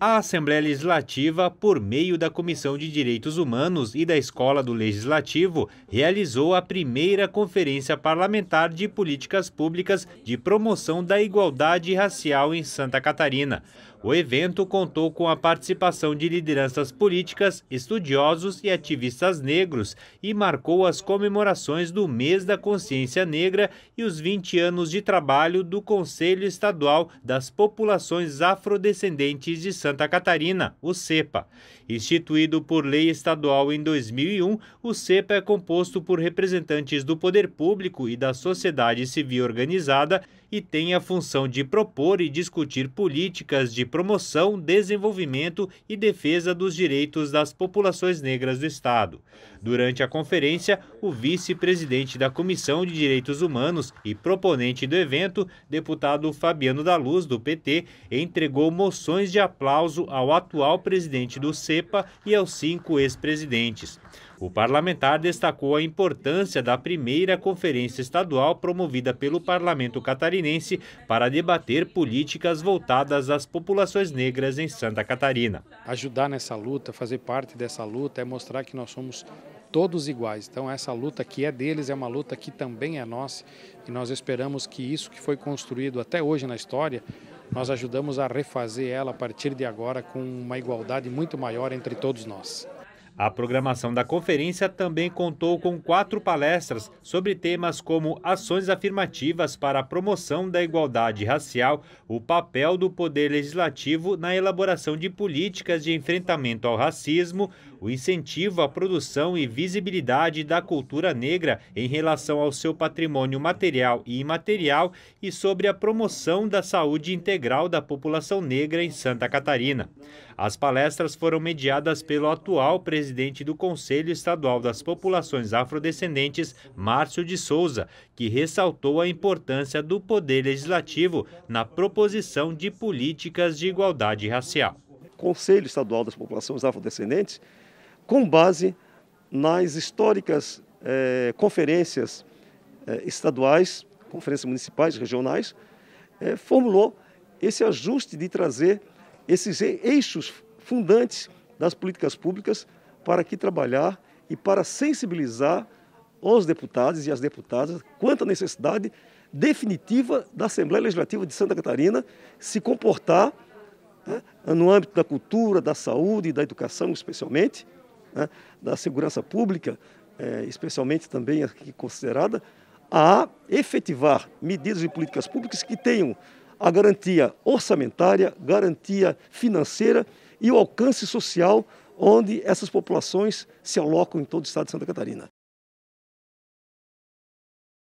A Assembleia Legislativa, por meio da Comissão de Direitos Humanos e da Escola do Legislativo, realizou a primeira Conferência Parlamentar de Políticas Públicas de Promoção da Igualdade Racial em Santa Catarina. O evento contou com a participação de lideranças políticas, estudiosos e ativistas negros e marcou as comemorações do Mês da Consciência Negra e os 20 anos de trabalho do Conselho Estadual das Populações Afrodescendentes de Santa Catarina, o CEPA. Instituído por lei estadual em 2001, o CEPA é composto por representantes do poder público e da sociedade civil organizada e tem a função de propor e discutir políticas de promoção, desenvolvimento e defesa dos direitos das populações negras do Estado. Durante a conferência, o vice-presidente da Comissão de Direitos Humanos e proponente do evento, deputado Fabiano da Luz, do PT, entregou moções de aplauso ao atual presidente do CEPA e aos 5 ex-presidentes. O parlamentar destacou a importância da primeira conferência estadual promovida pelo parlamento catarinense para debater políticas voltadas às populações negras em Santa Catarina. Ajudar nessa luta, fazer parte dessa luta, é mostrar que nós somos todos iguais. Então essa luta que é deles é uma luta que também é nossa e nós esperamos que isso que foi construído até hoje na história, nós ajudamos a refazer ela a partir de agora com uma igualdade muito maior entre todos nós. A programação da conferência também contou com 4 palestras sobre temas como ações afirmativas para a promoção da igualdade racial, o papel do poder legislativo na elaboração de políticas de enfrentamento ao racismo, o incentivo à produção e visibilidade da cultura negra em relação ao seu patrimônio material e imaterial e sobre a promoção da saúde integral da população negra em Santa Catarina. As palestras foram mediadas pelo atual presidente do Conselho Estadual das Populações Afrodescendentes, Márcio de Souza, que ressaltou a importância do poder legislativo na proposição de políticas de igualdade racial. Conselho Estadual das Populações Afrodescendentes, com base nas históricas conferências estaduais, conferências municipais, regionais, formulou esse ajuste de trazer esses eixos fundantes das políticas públicas para aqui trabalhar e para sensibilizar os deputados e as deputadas quanto à necessidade definitiva da Assembleia Legislativa de Santa Catarina se comportar, né, no âmbito da cultura, da saúde e da educação especialmente, né, da segurança pública, especialmente também aqui considerada, a efetivar medidas e políticas públicas que tenham a garantia orçamentária, garantia financeira e o alcance social onde essas populações se alocam em todo o estado de Santa Catarina.